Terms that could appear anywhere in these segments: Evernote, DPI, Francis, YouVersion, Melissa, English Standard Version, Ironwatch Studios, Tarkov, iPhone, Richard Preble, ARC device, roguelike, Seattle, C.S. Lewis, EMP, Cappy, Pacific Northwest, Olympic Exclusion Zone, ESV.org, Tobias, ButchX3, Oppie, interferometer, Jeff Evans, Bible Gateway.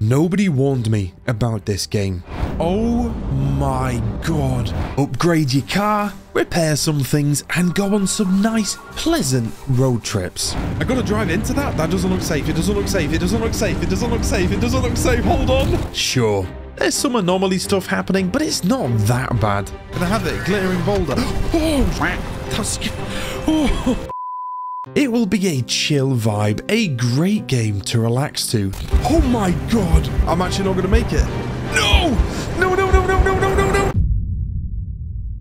Nobody warned me about this game. Oh my god. Upgrade your car, repair some things, and go on some nice, pleasant road trips. I gotta drive into that? That doesn't look safe. It doesn't look safe. It doesn't look safe. It doesn't look safe. It doesn't look safe. Hold on. Sure. There's some anomaly stuff happening, but it's not that bad. Gonna have it. Glittering boulder. Oh, that's... Oh. It will be a chill vibe, a great game to relax to. Oh my god! I'm actually not gonna make it. No! No, no, no, no, no, no, no, no!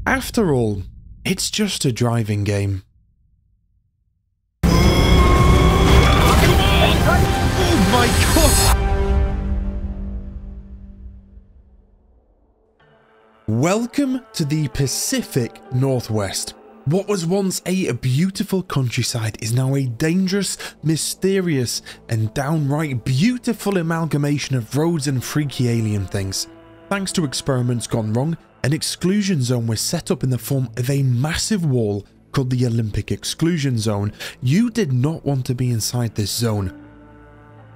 After all, it's just a driving game. Come on! Oh my god! Welcome to the Pacific Northwest. What was once a beautiful countryside is now a dangerous, mysterious, and downright beautiful amalgamation of roads and freaky alien things. Thanks to experiments gone wrong, an exclusion zone was set up in the form of a massive wall called the Olympic Exclusion Zone. You did not want to be inside this zone.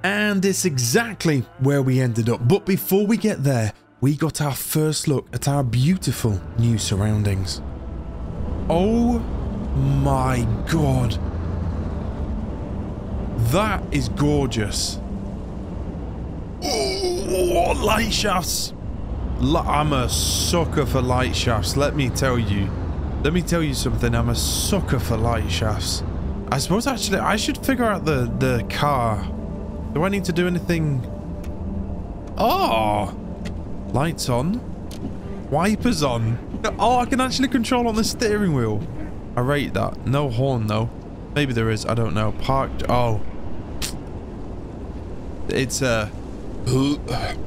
And it's exactly where we ended up. But before we get there, we got our first look at our beautiful new surroundings. Oh my god. That is gorgeous. Oh, light shafts. I'm a sucker for light shafts, let me tell you. Let me tell you something, I'm a sucker for light shafts. I suppose actually I should figure out the car. Do I need to do anything? Oh! Lights on. Wipers on. Oh, I can actually control on the steering wheel. I rate that. No horn, though. Maybe there is. I don't know. Parked. Oh. It's an automatic.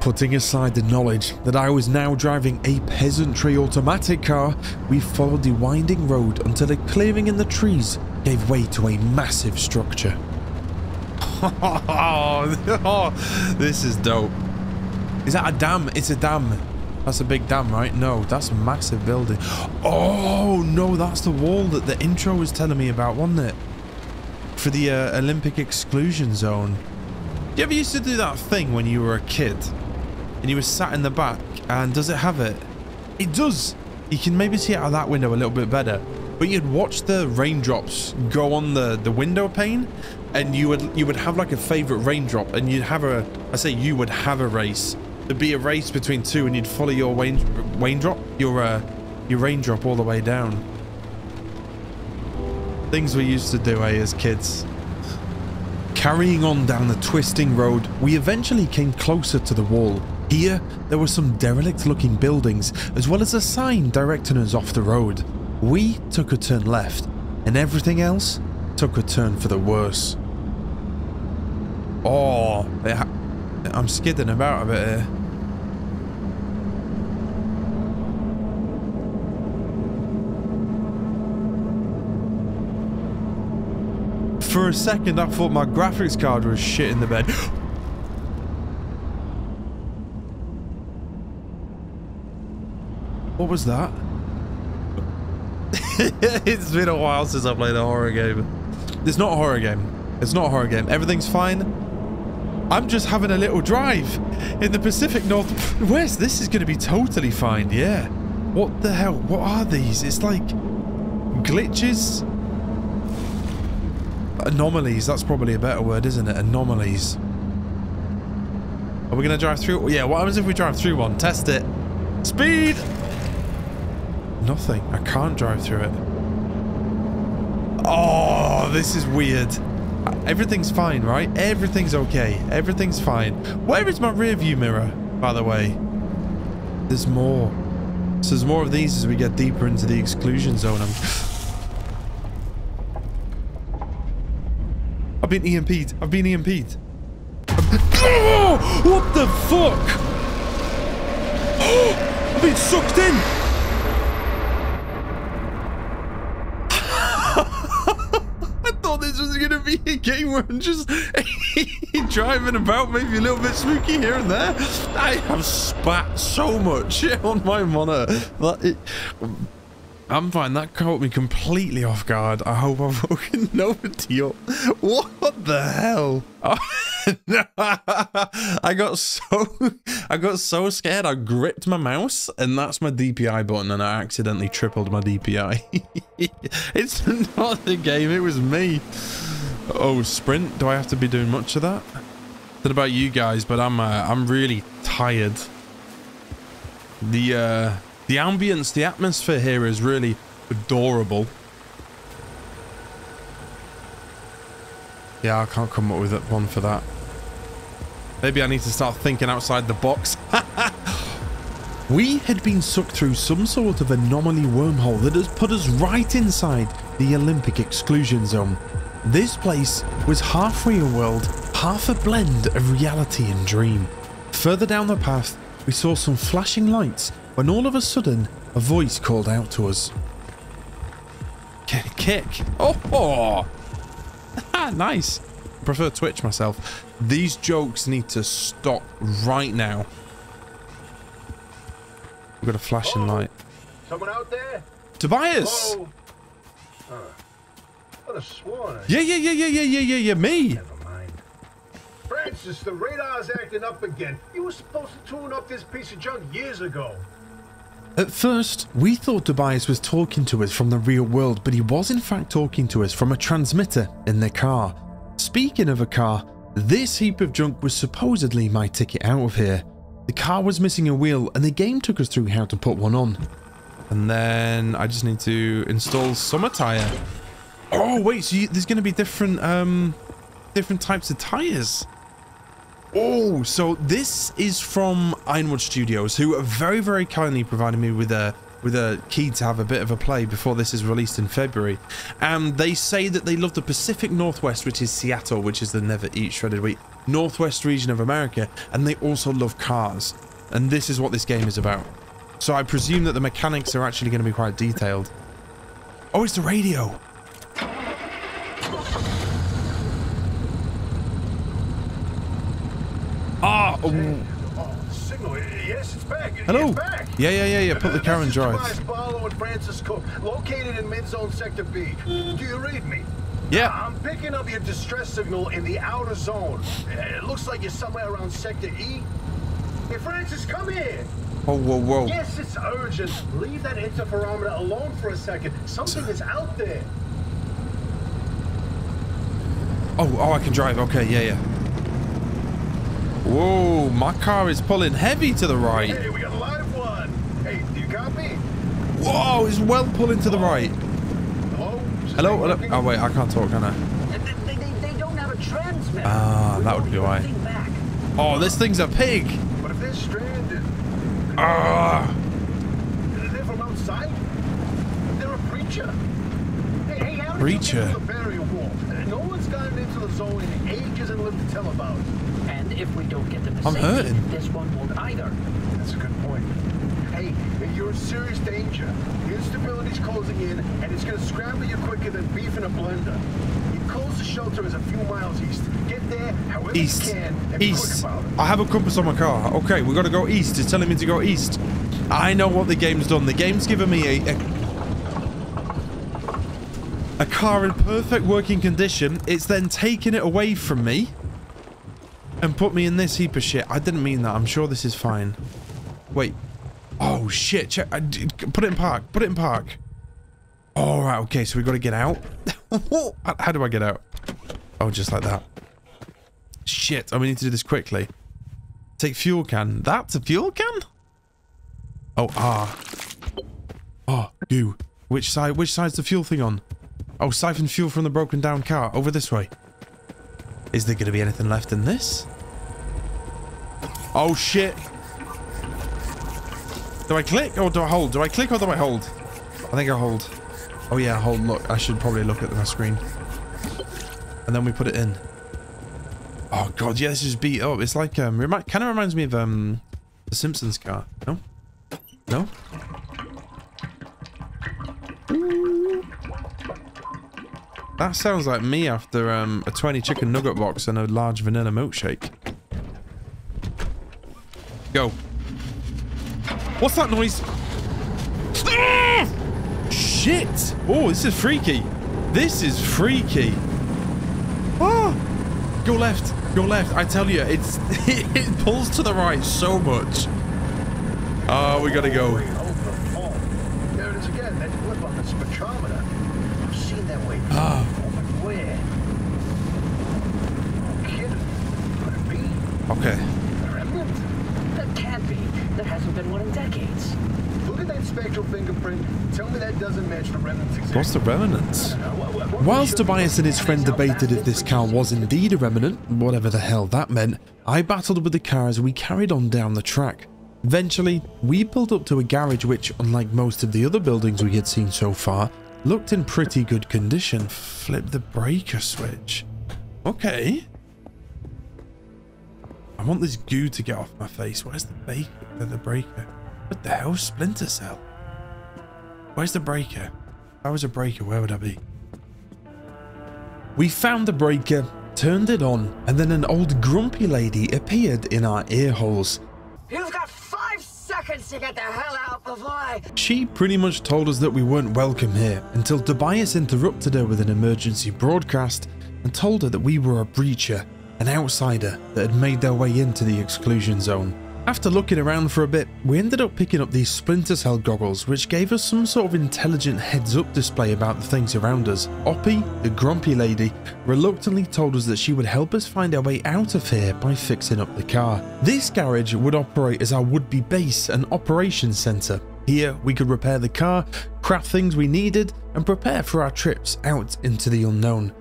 Putting aside the knowledge that I was now driving a peasantry automatic car, we followed the winding road until a clearing in the trees gave way to a massive structure. Oh, this is dope. Is that a dam? It's a dam. That's a big dam, right? No, that's a massive building. Oh, no, that's the wall that the intro was telling me about, wasn't it? For the Olympic Exclusion Zone. You ever used to do that thing when you were a kid? And you were sat in the back, and does it have it? It does! You can maybe see it out of that window a little bit better. But you'd watch the raindrops go on the window pane, and you would have like a favourite raindrop, and you'd have a... I say you would have a race. There'd be a race between two, and you'd follow your raindrop all the way down. Things we used to do, eh, as kids. Carrying on down the twisting road, we eventually came closer to the wall. Here, there were some derelict-looking buildings, as well as a sign directing us off the road. We took a turn left, and everything else took a turn for the worse. Oh, I'm skidding about a bit here. For a second, I thought my graphics card was shit in the bed. What was that? It's been a while since I played a horror game. It's not a horror game. It's not a horror game. Everything's fine. I'm just having a little drive in the Pacific Northwest. This is going to be totally fine, yeah. What the hell? What are these? It's like glitches. Anomalies, that's probably a better word, isn't it? Anomalies. Are we going to drive through? Yeah, what happens if we drive through one? Test it. Speed! Nothing. I can't drive through it. Oh, this is weird. Everything's fine, right? Everything's okay. Everything's fine. Where is my rear view mirror, by the way? There's more. So there's more of these as we get deeper into the exclusion zone. I've been EMP'd. I've been EMP'd. Oh, what the fuck? Oh, I've been sucked in. I thought this was going to be a game where I'm just driving about, maybe a little bit spooky here and there. I have spat so much on my monitor that it... I'm fine. That caught me completely off guard. I hope I've woken nobody up. What the hell? Oh, no. I got so scared. I gripped my mouse, and that's my DPI button, and I accidentally tripled my DPI. It's not the game. It was me. Oh, sprint. Do I have to be doing much of that? I don't know about you guys, but I'm really tired. The ambience, the atmosphere here is really adorable. Yeah, I can't come up with one for that. Maybe I need to start thinking outside the box. We had been sucked through some sort of anomaly wormhole that has put us right inside the Olympic Exclusion Zone. This place was half real world, half a blend of reality and dream. Further down the path, we saw some flashing lights when all of a sudden, a voice called out to us. Kick. Oh! Nice. I prefer Twitch myself. These jokes need to stop right now. We've got a flashing light. Someone out there? Tobias! Oh. What a swan. Yeah, me! Never mind. Francis, the radar's acting up again. You were supposed to tune up this piece of junk years ago. At first, we thought Tobias was talking to us from the real world, but he was in fact talking to us from a transmitter in the car. Speaking of a car, this heap of junk was supposedly my ticket out of here. The car was missing a wheel, and the game took us through how to put one on. And then I just need to install summer tire. Oh wait, so there's going to be different, different types of tires. Oh, so this is from Ironwatch Studios, who are very, very kindly providing me with a key to have a bit of a play before this is released in February. And they say that they love the Pacific Northwest, which is Seattle, which is the never eat shredded wheat, Northwest region of America, and they also love cars. And this is what this game is about. So I presume that the mechanics are actually going to be quite detailed. Oh, it's the radio. Ah! Oh. Yes, it's back. Hello. It's back. Yeah. Put the car in drive. This is Tobias and Francis Cook, located in mid-zone sector B. Do you read me? Yeah. I'm picking up your distress signal in the outer zone. It looks like you're somewhere around sector E. Hey, Francis, come here. Oh, whoa. Yes, it's urgent. Leave that interferometer alone for a second. Something is out there. Oh, I can drive. Okay, yeah. Whoa, my car is pulling heavy to the right. Hey, we got a live one. Hey, do you copy? Whoa, it's well pulling to the right. Hello? Oh, wait, I can't talk, can I? They don't have a transmitter. Ah, that would be why. Oh, this thing's a pig. But if they're stranded... Ah! They're from outside? They're a preacher. Hey, how did you get to the barrier wall? No one's gotten into the zone in ages and lived to tell about it. If we don't get them, I'm hurting. This one won't either. That's a good point. Hey, you're in serious danger. The instability's closing in, and it's going to scramble you quicker than beef in a blender. The closest shelter is a few miles east. Get there however you can. And be quick about it. I have a compass on my car. Okay, we got to go east. It's telling me to go east. I know what the game's done. The game's given me a car in perfect working condition. It's then taken it away from me. And put me in this heap of shit. I didn't mean that. I'm sure this is fine. Wait. Oh, shit. Check. Put it in park. Put it in park. All right. Okay, so we got to get out. How do I get out? Oh, just like that. Shit. Oh, we need to do this quickly. Take fuel can. That's a fuel can? Oh, ah. Oh, goo. Which side? Which side's the fuel thing on? Oh, siphon fuel from the broken down car. Over this way. Is there going to be anything left in this? Oh, shit. Do I click or do I hold? Do I click or do I hold? I think I hold. Oh, yeah, hold. Look, I should probably look at my screen. And then we put it in. Oh, God, yeah, this is beat up. It's like, kind of reminds me of the Simpsons car. No? No? Ooh. That sounds like me after a 20 chicken nugget box and a large vanilla milkshake. Go. What's that noise? Shit! Oh, this is freaky. This is freaky. Oh! Go left. Go left. I tell you, it pulls to the right so much. Oh, we gotta go. There it is again. That flip on the spectrometer. I've seen that way. Ah. Where? Could it be? Okay. There hasn't been one in decades. Look at that spectral fingerprint. Tell me that doesn't match the remnants exactly. What's the remnants? Whilst Tobias and his friend debated if this car was indeed a remnant, whatever the hell that meant, I battled with the car as we carried on down the track. Eventually, we pulled up to a garage which, unlike most of the other buildings we had seen so far, looked in pretty good condition. Flip the breaker switch. Okay. I want this goo to get off my face. Where's the breaker? What the hell? Splinter cell? Where's the breaker? If I was a breaker, where would I be? We found the breaker, turned it on, and then an old grumpy lady appeared in our ear holes. You've got 5 seconds to get the hell out before I... She pretty much told us that we weren't welcome here until Tobias interrupted her with an emergency broadcast and told her that we were a breacher. An outsider that had made their way into the exclusion zone. After looking around for a bit, we ended up picking up these Splinter Cell goggles, which gave us some sort of intelligent heads-up display about the things around us. Oppie, the grumpy lady, reluctantly told us that she would help us find our way out of here by fixing up the car. This garage would operate as our would-be base and operations center. Here, we could repair the car, craft things we needed, and prepare for our trips out into the unknown.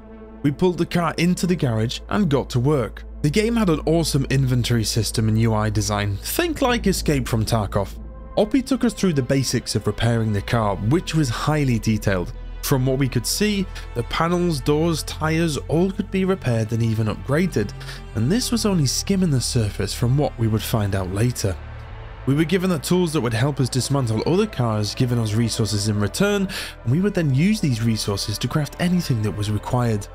We pulled the car into the garage and got to work. The game had an awesome inventory system and UI design. Think like Escape from Tarkov. Oppie took us through the basics of repairing the car, which was highly detailed. From what we could see, the panels, doors, tires, all could be repaired and even upgraded. And this was only skimming the surface from what we would find out later. We were given the tools that would help us dismantle other cars, giving us resources in return, and we would then use these resources to craft anything that was required.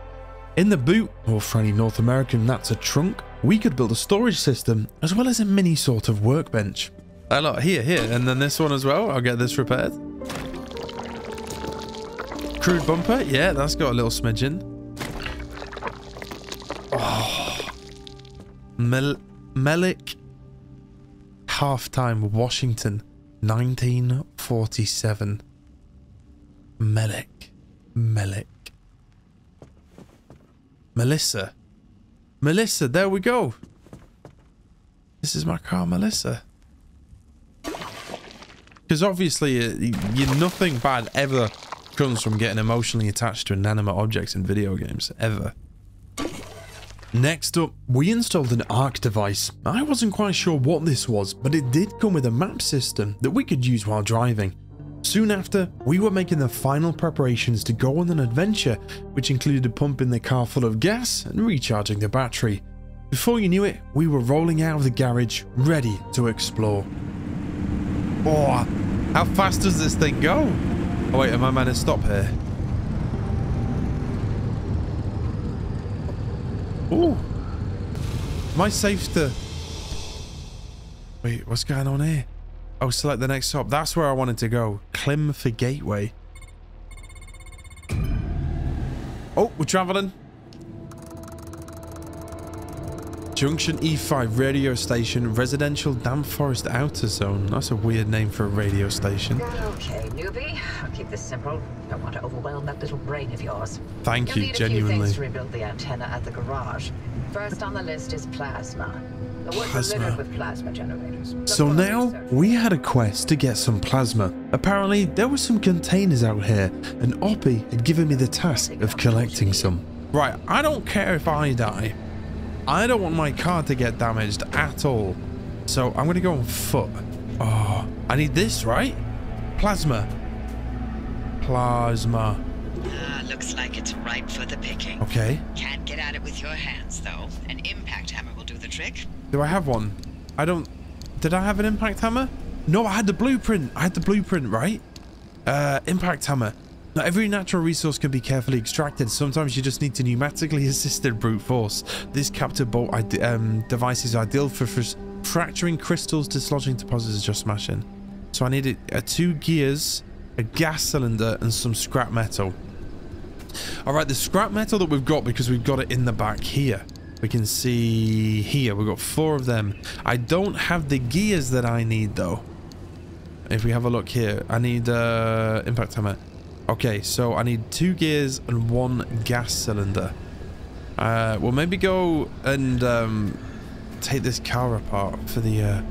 In the boot, or for any North American, that's a trunk, we could build a storage system as well as a mini sort of workbench. That lot here, and then this one as well. I'll get this repaired. Crude bumper, yeah, that's got a little smidgen. Oh, Mellick, halftime, Washington, 1947. Mellick. Melissa, there we go. This is my car, Melissa. Because obviously, nothing bad ever comes from getting emotionally attached to inanimate objects in video games, ever. Next up, we installed an ARC device. I wasn't quite sure what this was, but it did come with a map system that we could use while driving. Soon after, we were making the final preparations to go on an adventure, which included pumping the car full of gas and recharging the battery. Before you knew it, we were rolling out of the garage, ready to explore. Oh, how fast does this thing go? Oh wait, am I meant to stop here? Oh, am I safe to... Wait, what's going on here? Oh, select the next stop. That's where I wanted to go. Clim for Gateway. Oh, we're traveling. Junction E5 radio station, residential damp forest outer zone. That's a weird name for a radio station. Okay, newbie. I'll keep this simple. Don't want to overwhelm that little brain of yours. Thank you, genuinely. You'll need a few things to rebuild the antenna at the garage. First on the list is plasma. Plasma generators. So now, we had a quest to get some plasma. Apparently, there were some containers out here, and Oppie had given me the task of collecting some. Right, I don't care if I die. I don't want my car to get damaged at all. So, I'm going to go on foot. Oh, I need this, right? Plasma. Looks like it's ripe for the picking. Okay. Can't get at it with your hands, though. An impact hammer will do the trick. Do I have one? Did I have an impact hammer? No, I had the blueprint. I had the blueprint, right? Impact hammer. Not every natural resource can be carefully extracted. Sometimes you just need to pneumatically assisted brute force. This captor bolt device is ideal for fracturing crystals, dislodging deposits, or just smashing. So I needed 2 gears, a gas cylinder, and some scrap metal. Alright, the scrap metal that we've got, because we've got it in the back here. We can see here, we've got 4 of them. I don't have the gears that I need, though. If we have a look here, I need impact hammer. Okay, so I need 2 gears and 1 gas cylinder. We'll maybe go and take this car apart for the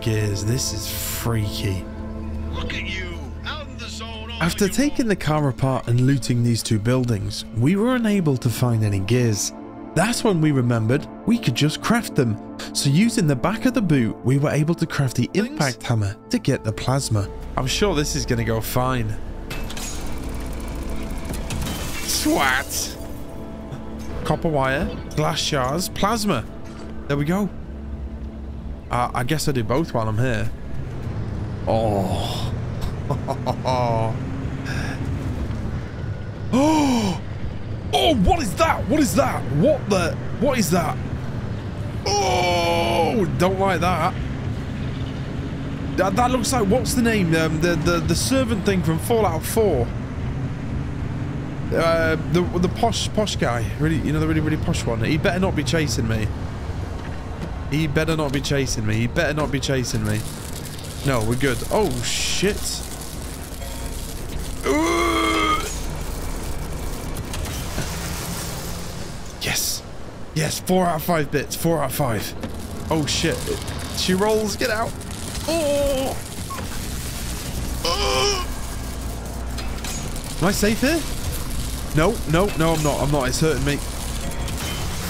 gears. This is freaky. Look at you, out in the zone. After taking the car apart and looting these 2 buildings, we were unable to find any gears. That's when we remembered we could just craft them. So using the back of the boot, we were able to craft the impact hammer to get the plasma. I'm sure this is going to go fine. Swat! Copper wire, glass shards, plasma. There we go. I guess I do both while I'm here. Oh. Oh. Oh, what is that? What is that? What the? What is that? Oh, don't like that. That looks like, what's the name? The servant thing from Fallout 4. The posh guy. Really, you know, the really posh one. He better not be chasing me. He better not be chasing me. He better not be chasing me. No, we're good. Oh shit. Yes, 4 out of 5 bits. 4 out of 5. Oh shit! She rolls. Get out. Oh. Oh. Am I safe here? No, no, no. I'm not. I'm not. It's hurting me.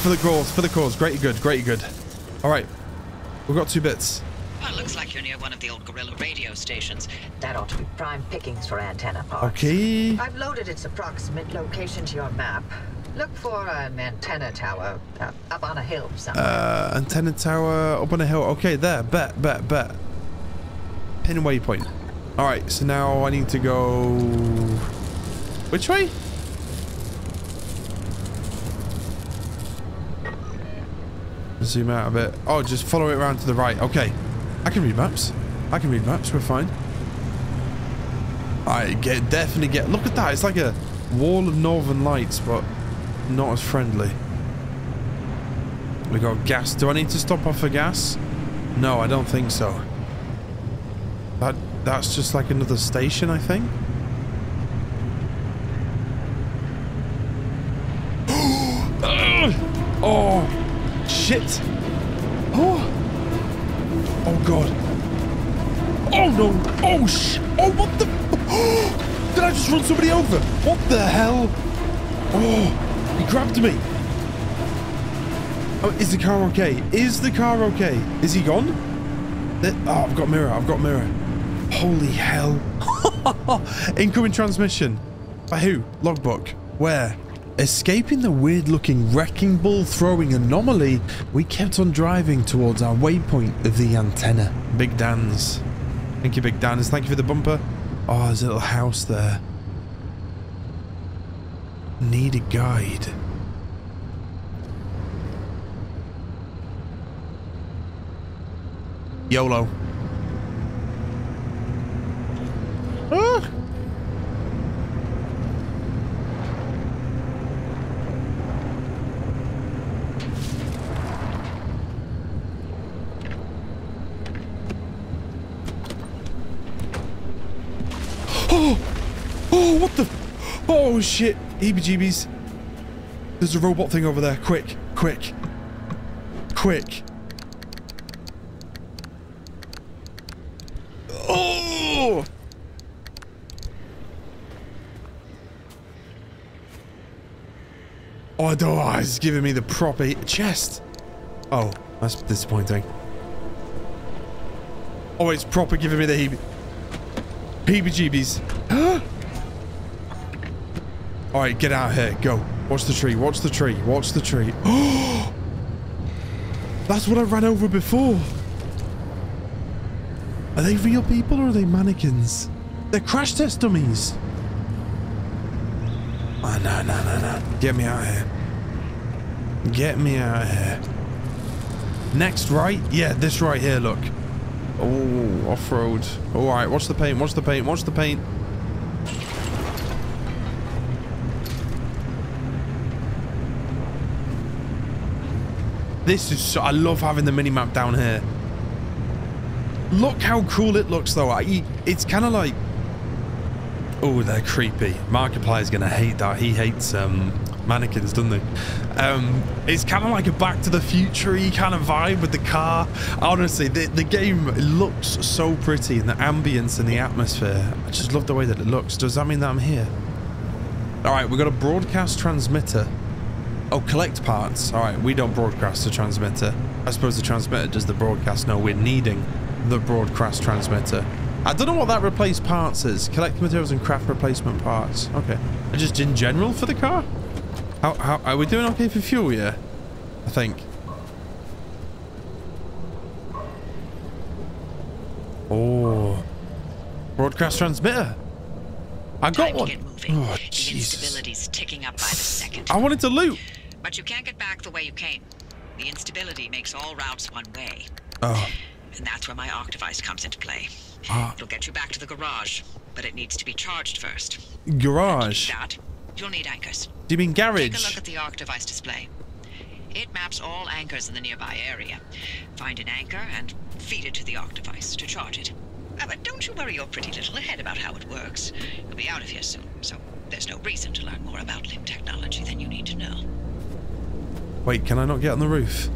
For the cause. For the cause. Great, good. Great, good. All right. We've got 2 bits. Well, it looks like you're near one of the old guerrilla radio stations. That ought to be prime pickings for antenna parts. Okay. I've loaded its approximate location to your map. Look for an antenna tower up on a hill somewhere. Antenna tower up on a hill. Okay, there. Bet. Pin waypoint. All right, so now I need to go... Which way? Zoom out a bit. Oh, just follow it around to the right. Okay. I can read maps. I can read maps. We're fine. I definitely get... Look at that. It's like a wall of northern lights, but... not as friendly. We got gas. Do I need to stop off for gas? No, I don't think so. That's just like another station, I think. Oh shit. Oh god. Oh no. Oh shit. Oh, what the did I just run somebody over? What the hell? Oh, he grabbed me. Oh, is the car okay? Is the car okay? Is he gone? Oh, I've got mirror. I've got mirror. Holy hell. Incoming transmission. By who? Logbook. Where? Escaping the weird-looking wrecking ball-throwing anomaly, we kept on driving towards our waypoint of the antenna. Big Dan's. Thank you, Big Dan's. Thank you for the bumper. Oh, there's a little house there. Need a guide. YOLO. Ah. Oh! Oh, what the... Oh, shit. Heebie-jeebies. There's a robot thing over there. Quick. Quick. Quick. Oh! Oh, no. It's giving me the proper chest. Oh, that's disappointing. Oh, it's proper giving me the heebie-jeebies. Huh? All right, get out of here. Go. Watch the tree. Watch the tree. Watch the tree. Oh! That's what I ran over before. Are they real people or are they mannequins? They're crash test dummies. Oh, no, no, no, no. Get me out of here. Get me out of here. Next, right? Yeah, this right here, look. Oh, off-road. All right, watch the paint, watch the paint, watch the paint. This is so... I love having the mini-map down here. Look how cool it looks, though. It's kind of like... Oh, they're creepy. Markiplier's going to hate that. He hates mannequins, doesn't he? It's kind of like a Back to the Future-y kind of vibe with the car. Honestly, the game looks so pretty, and the ambience and the atmosphere. I just love the way that it looks. Does that mean that I'm here? All right, we've got a broadcast transmitter. Oh, collect parts. All right, we don't broadcast the transmitter. I suppose the transmitter does the broadcast. No, we're needing the broadcast transmitter. I don't know what that replace parts is. Collect materials and craft replacement parts. Okay. Just in general for the car? How are we doing okay for fuel, yeah? I think. Oh. Broadcast transmitter. I got one. Oh, Jesus. The instability's ticking up by the second. I wanted to loot. But you can't get back the way you came. The instability makes all routes one way. Oh. And that's where my ARC device comes into play. Ah. It'll get you back to the garage, but it needs to be charged first. Garage? That, you'll need anchors. Do you mean garage? Take a look at the ARC device display. It maps all anchors in the nearby area. Find an anchor and feed it to the ARC device to charge it. But don't you worry your pretty little head about how it works. You'll be out of here soon, so there's no reason to learn more about limb technology than you need to know. Wait, can I not get on the roof?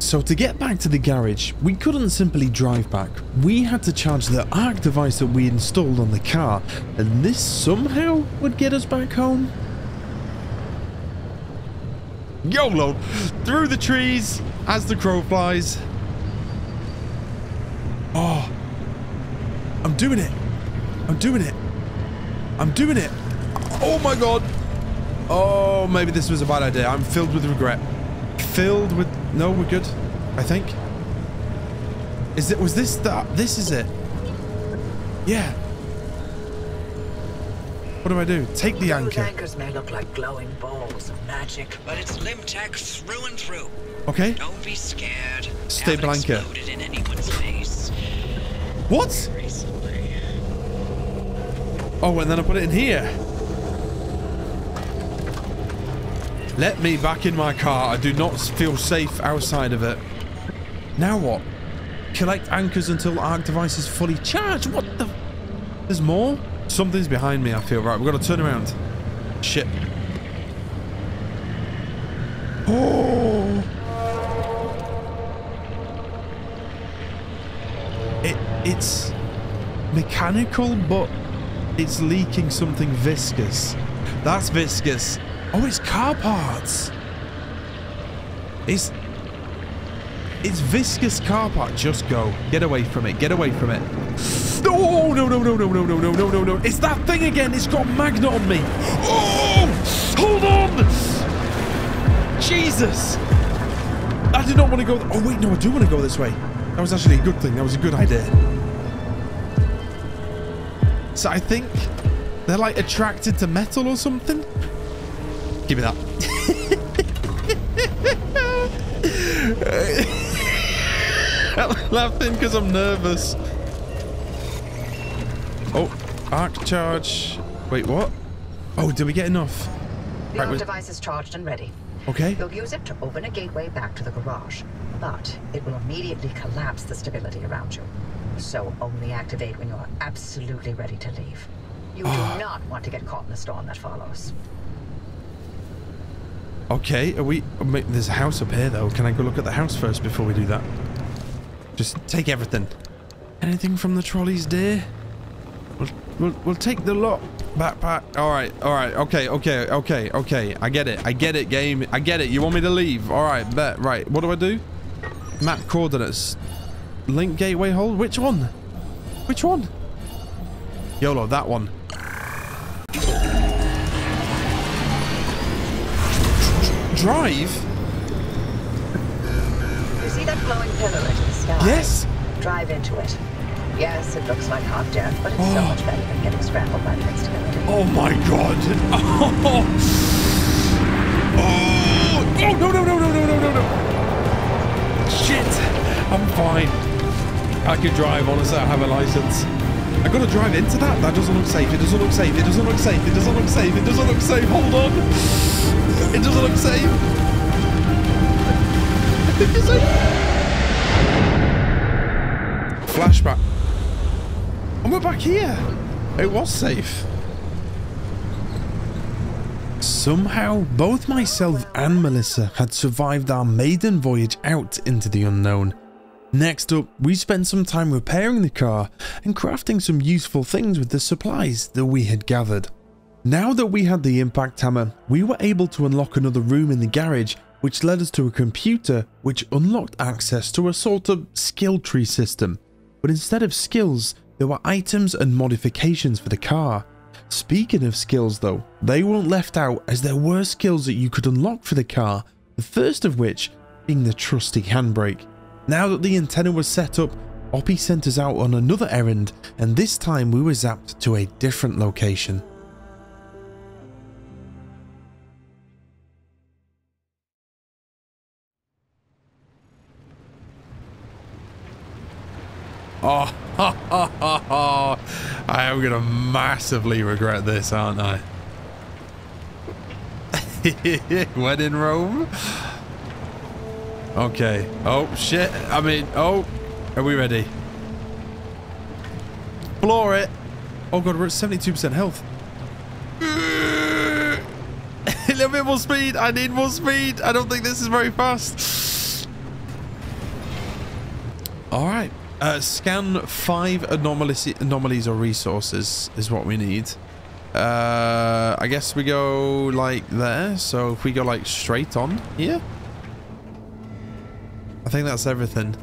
So to get back to the garage, we couldn't simply drive back. We had to charge the ARC device that we installed on the car, and this somehow would get us back home? YOLO! Through the trees, as the crow flies. Oh, I'm doing it. I'm doing it. I'm doing it. Oh my God. Oh, maybe this was a bad idea. I'm filled with regret. Filled with... No, we're good. I think. Is it... Was this the... This is it. Yeah. What do I do? Take the anchor. Those anchors may look like glowing balls of magic, but it's limb tech through and through. Okay. Don't be scared. Stable anchor. Exploded in anyone's face. What? Recently. Oh, and then I put it in here. Let me back in my car. I do not feel safe outside of it. Now what? Collect anchors until ARC device is fully charged. What the? There's more? Something's behind me, I feel. Right, we've got to turn around. Shit. Oh. It's mechanical, but it's leaking something viscous. That's viscous. Oh, it's car parts. It's viscous car parts. Just go. Get away from it. Get away from it. No, no, no, no, no, no, no, no, no, no, no. It's that thing again. It's got magnet on me. Oh, hold on. Jesus. I did not want to go. Oh, wait, no, I do want to go this way. That was actually a good thing. That was a good idea. So I think they're like attracted to metal or something. Give me that. I'm laughing because I'm nervous. Oh, ARC charge. Wait, what? Oh, did we get enough? The ARC device is charged and ready. Okay. You'll use it to open a gateway back to the garage, but it will immediately collapse the stability around you. So only activate when you're absolutely ready to leave. You do not want to get caught in the storm that follows. Okay, are we... There's a house up here, though. Can I go look at the house first before we do that? Just take everything. Anything from the trolleys, dear? We'll take the lot. Backpack. All right, okay, okay, okay, okay. I get it, game. I get it. You want me to leave? All right, bet. Right, what do I do? Map coordinates. Link gateway hold? Which one? Which one? YOLO, that one. Drive? You see that glowing pillar in the sky? Yes. Drive into it. Yes, it looks like half-death, but it's so much better than getting scrambled by the next delivery. Oh my god! Oh no! Shit! I'm fine. I can drive, honestly, I have a license. I gotta drive into that? That doesn't look safe, it doesn't look safe, it doesn't look safe, it doesn't look safe, it doesn't look safe, hold on! It doesn't look safe! It doesn't... Flashback. And we're back here. It was safe. Somehow, both myself and Melissa had survived our maiden voyage out into the unknown. Next up, we spent some time repairing the car and crafting some useful things with the supplies that we had gathered. Now that we had the impact hammer, we were able to unlock another room in the garage, which led us to a computer which unlocked access to a sort of skill tree system. But instead of skills, there were items and modifications for the car. Speaking of skills though, they weren't left out as there were skills that you could unlock for the car, the first of which being the trusty handbrake. Now that the antenna was set up, Oppie sent us out on another errand, and this time we were zapped to a different location. Oh, ha, ha, ha, ha. I am going to massively regret this, aren't I? When in Rome? Okay. Oh, shit. I mean, oh. Are we ready? Floor it. Oh, God, we're at 72% health. A little bit more speed. I need more speed. I don't think this is very fast. All right. Scan 5 anomalies or resources is what we need. I guess we go like there. So if we go like straight on here, I think that's everything.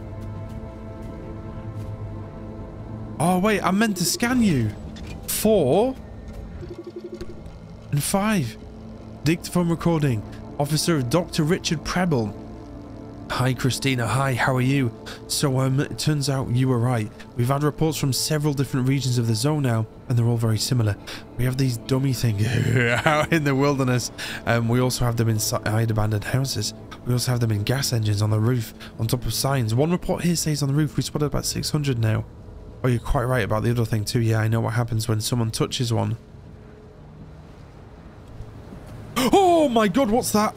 Oh wait, I meant to scan you. 4 and 5. Dictaphone recording. Officer of Dr. Richard Preble. Hi Christina, hi, how are you? So it turns out you were right. We've had reports from several different regions of the zone now, and they're all very similar. We have these dummy things out in the wilderness, and we also have them inside abandoned houses. We also have them in gas engines, on the roof, on top of signs. One report here says on the roof we spotted about 600 now. Oh, you're quite right about the other thing too. Yeah, I know what happens when someone touches one. Oh my god, what's that?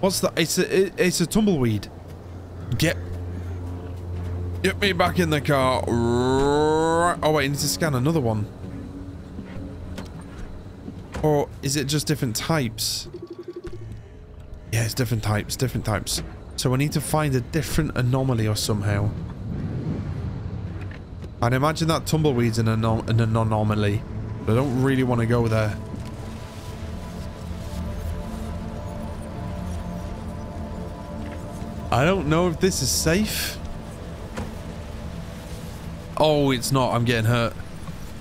What's that? It's a tumbleweed. Get me back in the car. Oh wait, I need to scan another one. Or is it just different types? Yeah, it's different types. So I need to find a different anomaly or somehow. I'd imagine that tumbleweed's an anomaly, but I don't really want to go there. I don't know if this is safe. Oh, it's not. I'm getting hurt.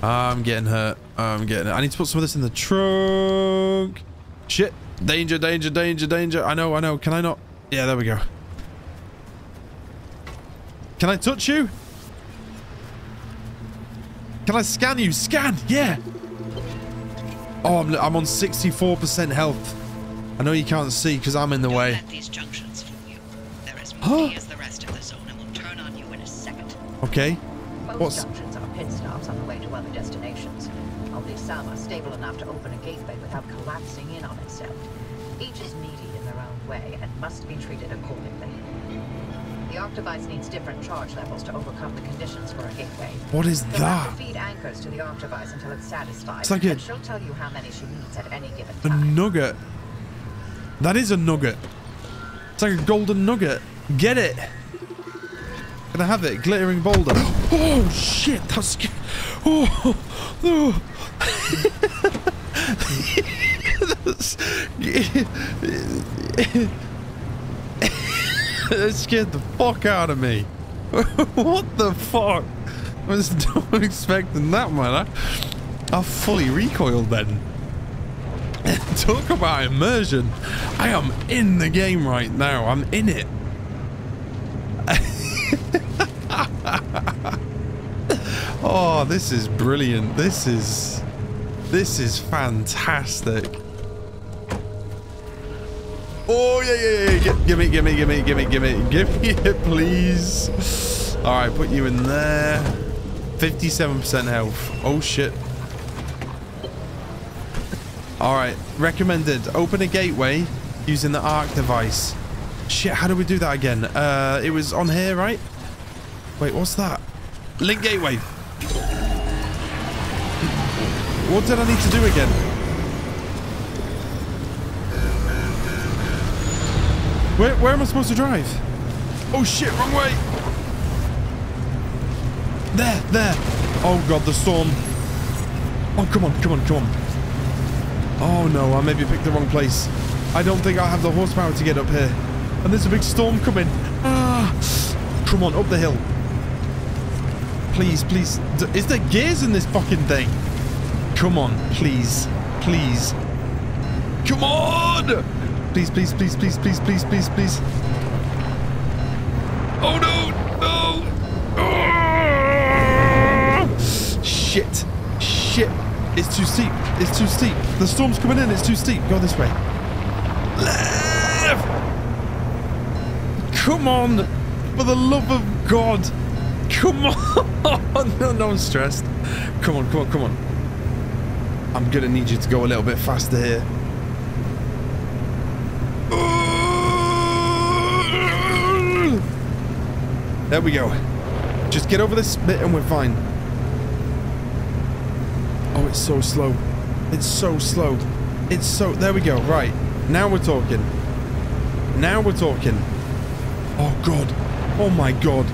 I need to put some of this in the trunk. Shit. Danger, danger, danger, danger. I know. Can I not? Yeah, there we go. Can I touch you? Can I scan you? Scan. Yeah. Oh, I'm on 64% health. I know you can't see because I'm in the way. Huh? The rest of the zone and will turn on you in a second. Okay. Most junctions are pit stops on the way to other destinations. Only some are stable enough to open a gateway without collapsing in on itself. Each is needy in their own way and must be treated accordingly. The ARC device needs different charge levels to overcome the conditions for a gateway. What is that? Feed anchors to the ARC device until it's satisfied. It's like a... She'll tell you how many she needs at any given time. A nugget. That is a nugget. It's like a golden nugget. Get it! Can I have it? Glittering boulder. Oh shit! That's. Oh no! That scared the fuck out of me. What the fuck? I was not expecting that, man. I fully recoiled then. Talk about immersion! I am in the game right now. I'm in it. Oh, this is brilliant. This is fantastic. Oh, yeah. Give me it, please. All right, put you in there. 57% health. Oh, shit. All right, recommended. Open a gateway using the ARC device. Shit, how do we do that again? It was on here, right? Wait, what's that? Link gateway. What did I need to do again? Where am I supposed to drive? Oh, shit, wrong way. There. Oh, God, the storm. Oh, come on. Oh, no, I maybe picked the wrong place. I don't think I have the horsepower to get up here. And there's a big storm coming. Ah, come on, up the hill. Please. Is there gears in this fucking thing? Come on, please. Come on! Please. Oh, no! Oh! Shit. It's too steep. The storm's coming in. It's too steep. Go this way. Left! Come on! For the love of God! Come on! No, I'm stressed. Come on. I'm gonna need you to go a little bit faster here. There we go. Just get over this bit and we're fine. Oh, it's so slow. There we go. Right. Now we're talking. Oh, God. Oh, my God.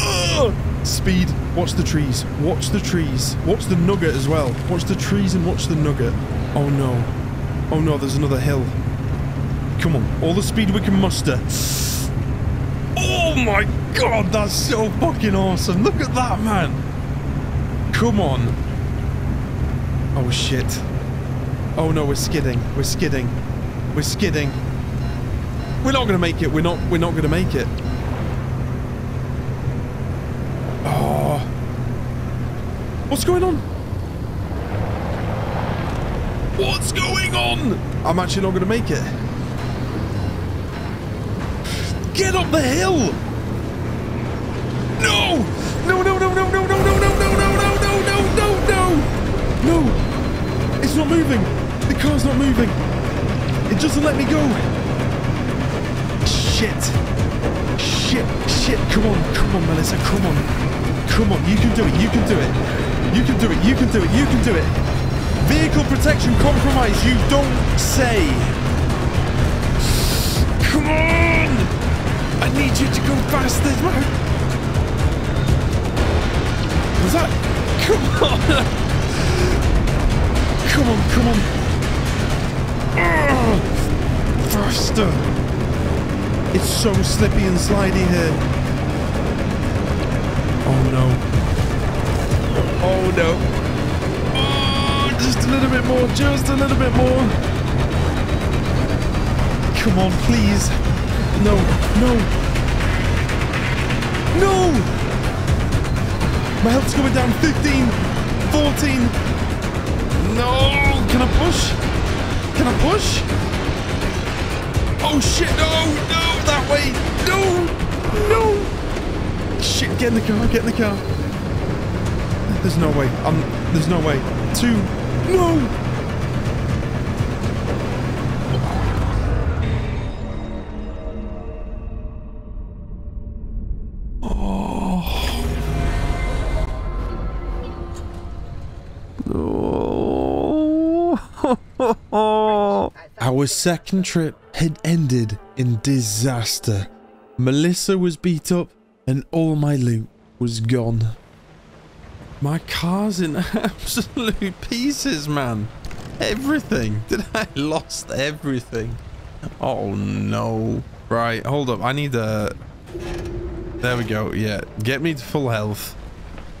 Ugh! Speed. Watch the trees. Watch the nugget as well. Watch the trees and watch the nugget. Oh no, there's another hill. Come on, all the speed we can muster. Oh my God, that's so fucking awesome. Look at that, man. Come on. Oh shit. Oh no, we're skidding. We're not gonna make it. We're not gonna make it. What's going on? I'm actually not going to make it. Get up the hill! No! It's not moving. The car's not moving. It doesn't let me go. Shit. Come on, Melissa. Come on. You can do it. You can do it. Vehicle protection compromise, you don't say. Come on! I need you to go faster. Was that? Come on. Faster. It's so slippy and slidey here. Oh no. Oh, just a little bit more. Come on, please. No. My health's going down. 15, 14. No, can I push? Oh shit, no, that way. No. Shit, get in the car. There's no way. No! Oh. Our second trip had ended in disaster. Melissa was beat up and all my loot was gone. My car's in absolute pieces, man. Everything. I lost everything. Oh, no. Right, hold up. I need a... There we go. Yeah. Get me to full health.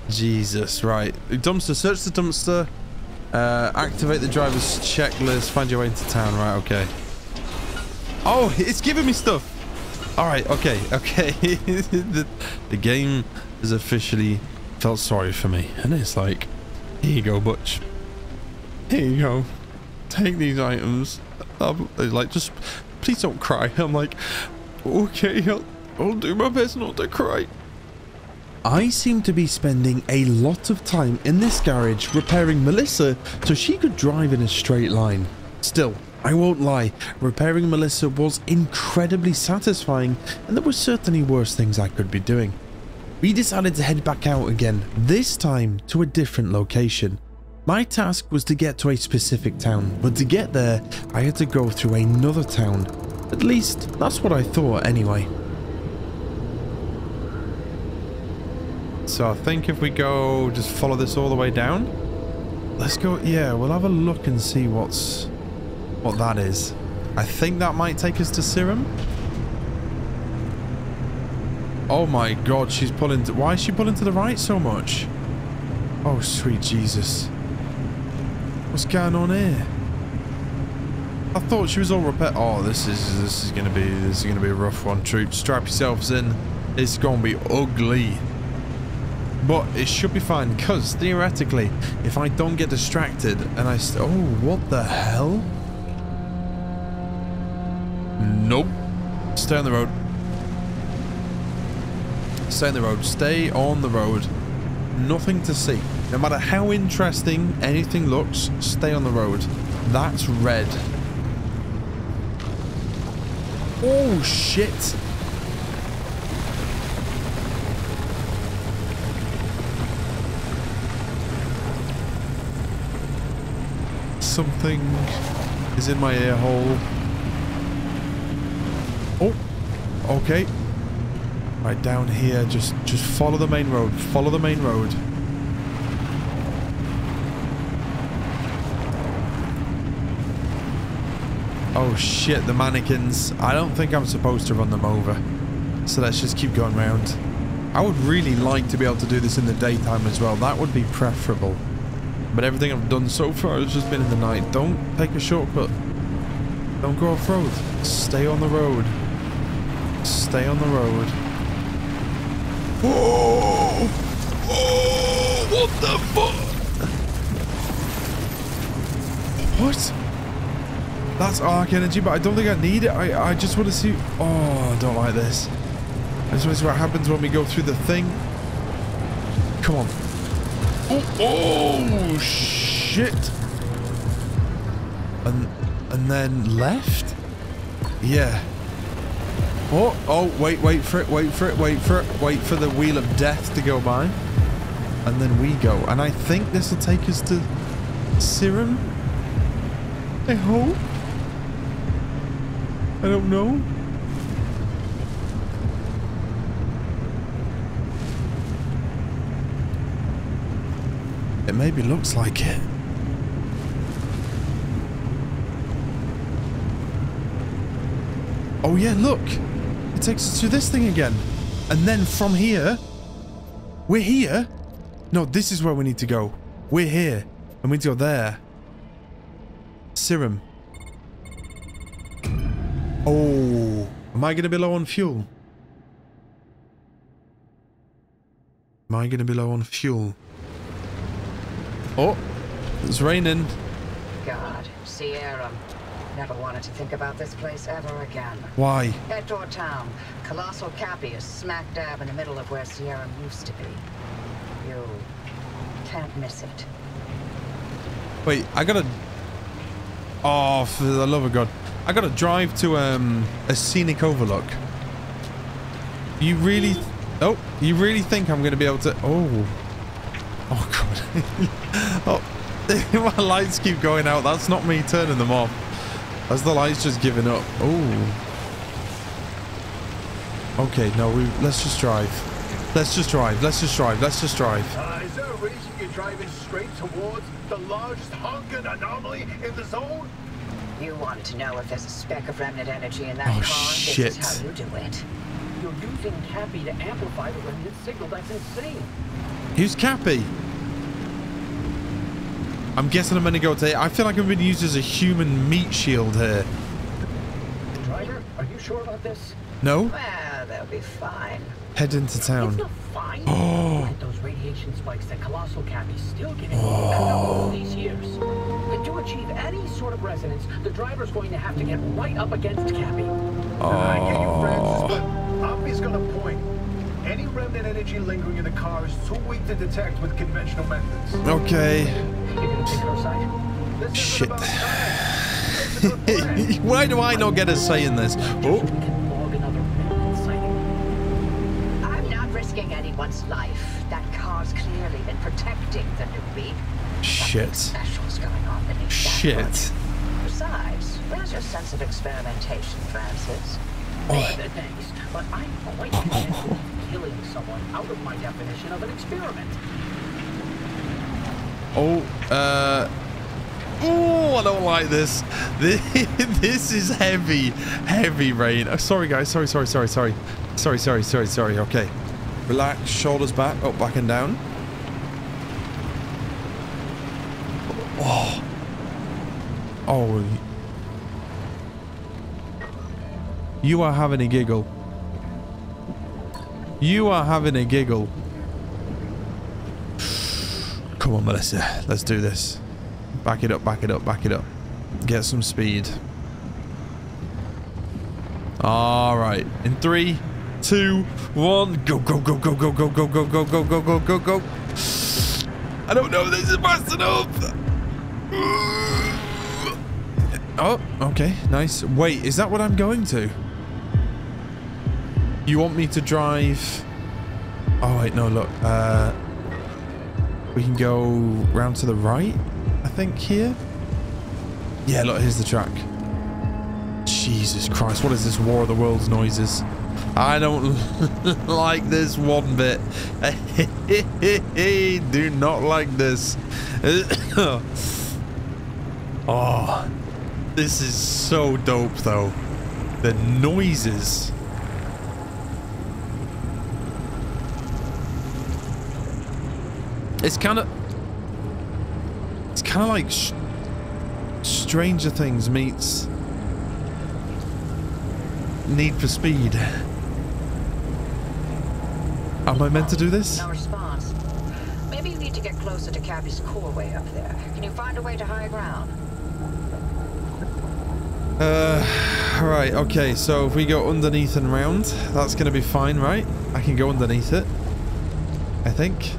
Jesus, right. Dumpster. Search the dumpster. Activate the driver's checklist. Find your way into town. Right, okay. Oh, it's giving me stuff. All right. Okay. Okay. The game has officially felt sorry for me, and it's like, here you go, Butch. Here you go. Take these items. Like, just please don't cry. I'm like, okay, I'll do my best not to cry. I seem to be spending a lot of time in this garage repairing Melissa so she could drive in a straight line. Still, I won't lie, repairing Melissa was incredibly satisfying, and there were certainly worse things I could be doing. We decided to head back out again, this time to a different location. My task was to get to a specific town, but to get there, I had to go through another town. At least, that's what I thought anyway. So I think if we go, just follow this all the way down. Let's go. Yeah, we'll have a look and see what that is. I think that might take us to Serum. Oh my God, she's pulling. Why is she pulling to the right so much? Oh sweet Jesus! What's going on here? I thought she was all repair. Oh, this is gonna be a rough one, troops. Strap yourselves in. It's gonna be ugly. But it should be fine, because theoretically, if I don't get distracted and I... Oh, what the hell? Nope. Stay on the road. Stay on the road. Stay on the road. Nothing to see. No matter how interesting anything looks, stay on the road. That's red. Oh, shit. Something is in my ear hole. Oh, okay. Right down here, just follow the main road. Follow the main road. Oh shit, the mannequins. I don't think I'm supposed to run them over. So let's just keep going round. I would really like to be able to do this in the daytime as well. That would be preferable. But everything I've done so far has just been in the night. Don't take a shortcut. Don't go off-road. Stay on the road. Stay on the road. Whoa! Oh! What the fuck? What? That's arc energy, but I don't think I need it. I just want to see... Oh, I don't like this. I just want to see what happens when we go through the thing. Come on. Oh shit! And then left? Yeah. Oh wait for it, wait for the wheel of death to go by. And then we go. And I think this'll take us to Serum. I hope. I don't know. It maybe looks like it. Oh yeah, look. It takes us to this thing again. And then from here, we're here. No, this is where we need to go. We're here. And we need to go there. Serum. Oh. Am I going to be low on fuel? Am I going to be low on fuel? Oh, it's raining. God, Sierra. Never wanted to think about this place ever again. Why? Head toward town. Colossal Cappy is smack dab in the middle of where Sierra used to be. You can't miss it. Wait, I gotta... Oh, for the love of God. I gotta drive to a scenic overlook. You really... Oh, you really think I'm gonna be able to... Oh... Oh God. Oh, my lights keep going out. That's not me turning them off. That's the lights just giving up. Oh. Okay, no, let's just drive. Let's just drive. Is there a reason you're driving straight towards the largest honking anomaly in the zone? You wanted to know if there's a speck of remnant energy in that car. Shit. This is how you do it. You're using Cappy to amplify the remnant signal. That's insane. Who's Cappy? I'm guessing I'm going to go to... I feel like I've been used as a human meat shield here. Driver, are you sure about this? No? Well, they'll be fine. Head into town. It's not fine. Oh. Like those radiation spikes that Colossal Cappy's still giving all these years. And to achieve any sort of resonance, the driver's going to have to get right up against Cappy. Oh. I get you, Francis, but Oppie's gonna point. Any remnant energy lingering in the car is too weak to detect with conventional methods. Okay. You're gonna take our side. This shit. About Why do I not get a say in this? Oh. I'm not risking anyone's life. That car's clearly been protecting the newbie. Shit. Special's going on beneath shit. Besides, where's your sense of experimentation, Francis? Oh. Thanks, but I'm quite convinced killing someone out of my definition of an experiment. Oh, I don't like this. This is heavy, heavy rain. Oh, sorry, guys. Sorry. Okay. Relax. Shoulders back. Up, back and down. Oh. Oh. You are having a giggle. You are having a giggle. Come on, Melissa. Let's do this. Back it up, back it up, back it up. Get some speed. All right. In 3, 2, 1, go, go, go, go, go, go, go, go, go, go, go, go, go, go. I don't know if this is fast enough. Oh, okay. Nice. Wait, is that what I'm going to? You want me to drive? Oh, wait, no, look. We can go round to the right. I think here. Yeah, look, here's the track. Jesus Christ, what is this War of the Worlds noises? I don't like this one bit. Do not like this. Oh, this is so dope, though. The noises. It's kind of... kind of like Stranger Things meets Need for Speed. Am I meant to do this? No response. Maybe you need to get closer to Cappy's core way up there. Can you find a way to high ground? Right, okay, so if we go underneath and round, that's going to be fine, right? I can go underneath it, I think.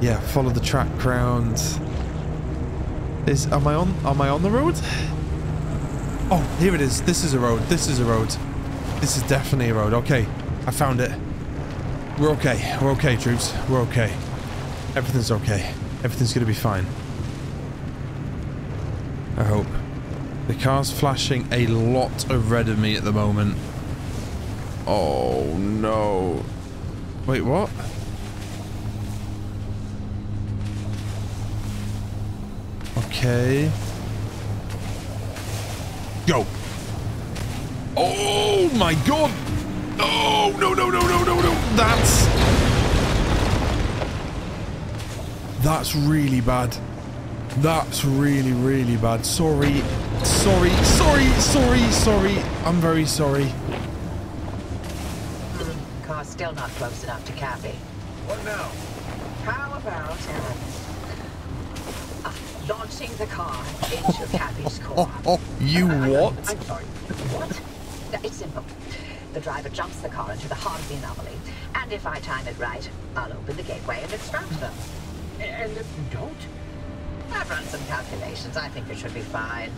Yeah, follow the track round. Am I on the road? Oh, here it is. This is a road. This is a road. This is definitely a road. Okay, I found it. We're okay. We're okay, troops. We're okay. Everything's okay. Everything's gonna be fine. I hope. The car's flashing a lot of red at me at the moment. Oh no! Wait, what? Okay. Go. Oh my god. Oh, no, no, no, no, no, no. That's really bad. That's really, really bad. Sorry. Sorry. Sorry. Sorry. Sorry. I'm very sorry. Car's still not close enough to Cappy. What now? How about launching the car into Cappy's core. You what? I'm sorry. What? It's simple. The driver jumps the car into the heart of the anomaly, and if I time it right, I'll open the gateway and extract them. And if you don't? I've run some calculations. I think it should be fine.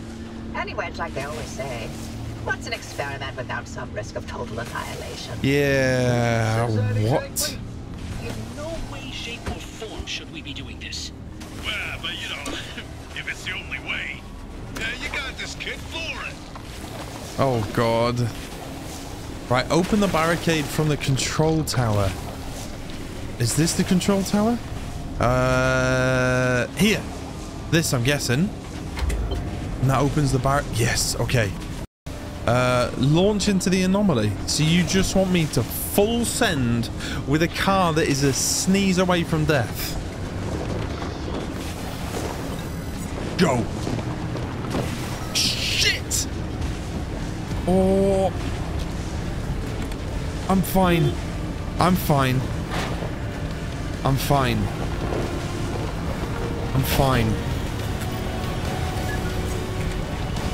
Anyway, it's like they always say, what's an experiment without some risk of total annihilation? Yeah, what? In no way, shape, or form should we be doing this. Well, but you know, if it's the only way, you got this kid for it. Oh god. Right, open the barricade from the control tower. Is this the control tower? Here. This, I'm guessing. And that opens the barricade. Yes, okay. Launch into the anomaly. So you just want me to full send with a car that is a sneeze away from death. Go. Shit. Oh. I'm fine. I'm fine. I'm fine. I'm fine.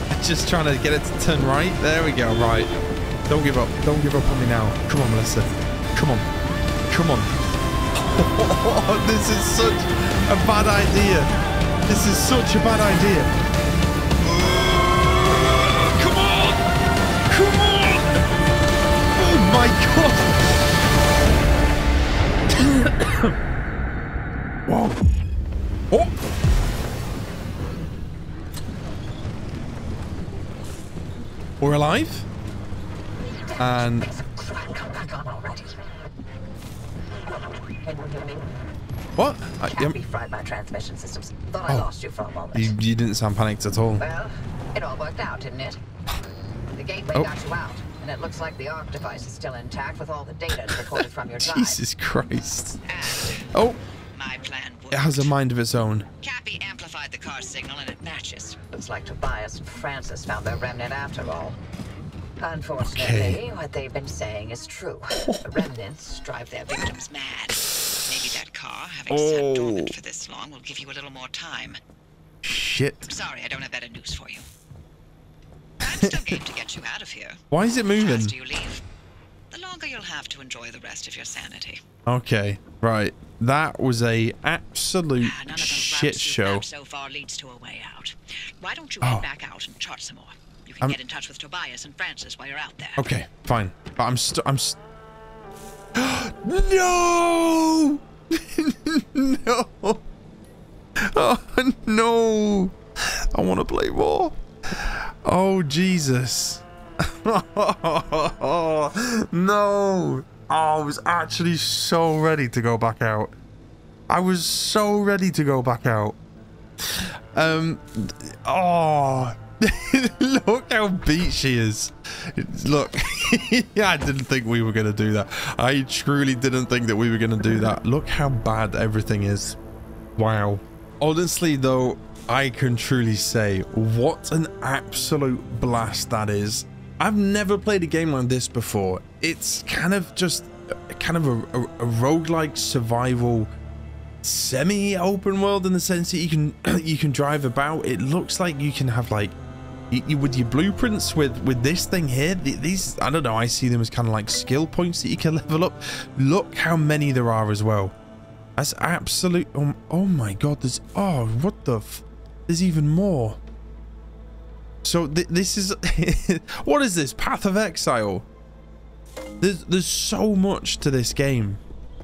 I'm just trying to get it to turn right. There we go. Right. Don't give up. Don't give up on me now. Come on, Melissa. Come on. Come on. This is such a bad idea. This is such a bad idea. My God! Whoa! Oh! We're alive, and what? Cappy fried my transmission systems. Thought I lost you for a moment. You didn't sound panicked at all. Well, it all worked out, didn't it? The gateway got you out. And it looks like the ARC device is still intact with all the data recorded from your drive. Jesus Christ. And oh. My plan worked. It has a mind of its own. Cappy amplified the car signal and it matches. Looks like Tobias and Francis found their remnant after all. Unfortunately, what they've been saying is true. The remnants drive their victims mad. Maybe that car, having sat dormant for this long, will give you a little more time. Shit. I'm sorry, I don't have better news for you. I'm still game to get you out of here. Why is it moving? The faster you leave, the longer you'll have to enjoy the rest of your sanity. Okay, right. That was a absolute shit show. So far leads to a way out. Why don't you head back out and chart some more? You can get in touch with Tobias and Francis while you're out there. Okay, fine. But I'm no! No! Oh no! I want to play more. Oh Jesus. No. I was actually so ready to go back out. I was so ready to go back out. Look how beat she is. Look. I didn't think we were gonna do that. I truly didn't think that we were gonna do that. Look how bad everything is. Wow. Honestly though, I can truly say what an absolute blast that is. I've never played a game like this before. It's kind of just a roguelike survival semi-open world in the sense that you can drive about. It looks like you can have like with your blueprints with this thing here, these, I don't know, I see them as kind of like skill points that you can level up. Look how many there are as well. That's absolute. Oh my God! There's what the? There's even more. So this is what is this? Path of Exile. There's so much to this game.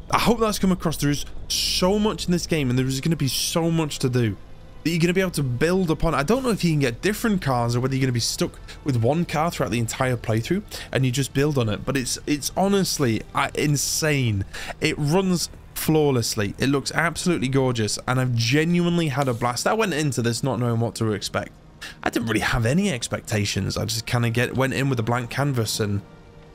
I hope that's come across. There is so much in this game, and there is going to be so much to do that you're going to be able to build upon. I don't know if you can get different cars or whether you're going to be stuck with one car throughout the entire playthrough and you just build on it. But it's honestly insane. It runs flawlessly. It looks absolutely gorgeous, and I've genuinely had a blast. I went into this not knowing what to expect. I didn't really have any expectations. I just kind of went in with a blank canvas, and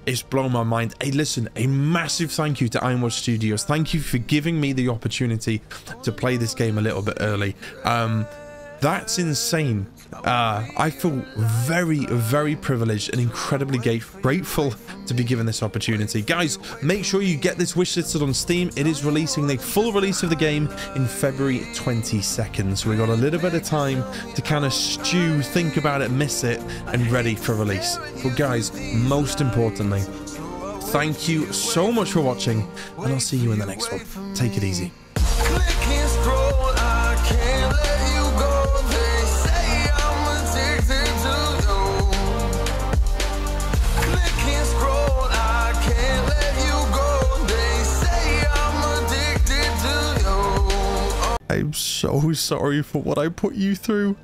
it's blown my mind. Hey, listen, a massive thank you to Ironwatch Studios. Thank you for giving me the opportunity to play this game a little bit early. That's insane. I feel very, very privileged and incredibly grateful to be given this opportunity. Guys, make sure you get this wishlisted on Steam. It is releasing the full release of the game in February 22nd. So we got a little bit of time to kind of stew, think about it, miss it, and ready for release. But guys, most importantly, thank you so much for watching, and I'll see you in the next one. Take it easy. I'm so sorry for what I put you through.